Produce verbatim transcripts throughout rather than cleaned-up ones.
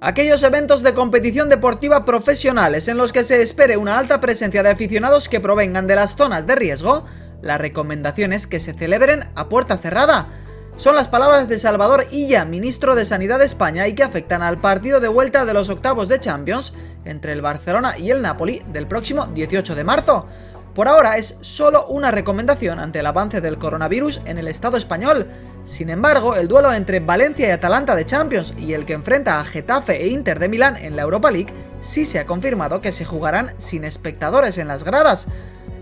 Aquellos eventos de competición deportiva profesionales en los que se espere una alta presencia de aficionados que provengan de las zonas de riesgo, la recomendación es que se celebren a puerta cerrada. Son las palabras de Salvador Illa, ministro de Sanidad de España, y que afectan al partido de vuelta de los octavos de Champions entre el Barcelona y el Napoli del próximo dieciocho de marzo. Por ahora es solo una recomendación ante el avance del coronavirus en el Estado español. Sin embargo, el duelo entre Valencia y Atalanta de Champions y el que enfrenta a Getafe e Inter de Milán en la Europa League sí se ha confirmado que se jugarán sin espectadores en las gradas.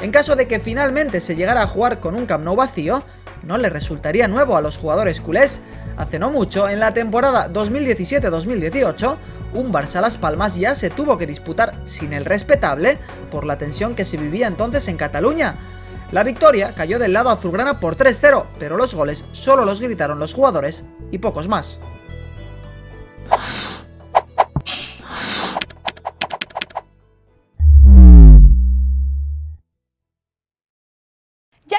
En caso de que finalmente se llegara a jugar con un Camp Nou vacío, no le resultaría nuevo a los jugadores culés. Hace no mucho, en la temporada dos mil diecisiete dos mil dieciocho, un Barça Las Palmas ya se tuvo que disputar sin el respetable por la tensión que se vivía entonces en Cataluña. La victoria cayó del lado azulgrana por tres cero, pero los goles solo los gritaron los jugadores y pocos más. Ya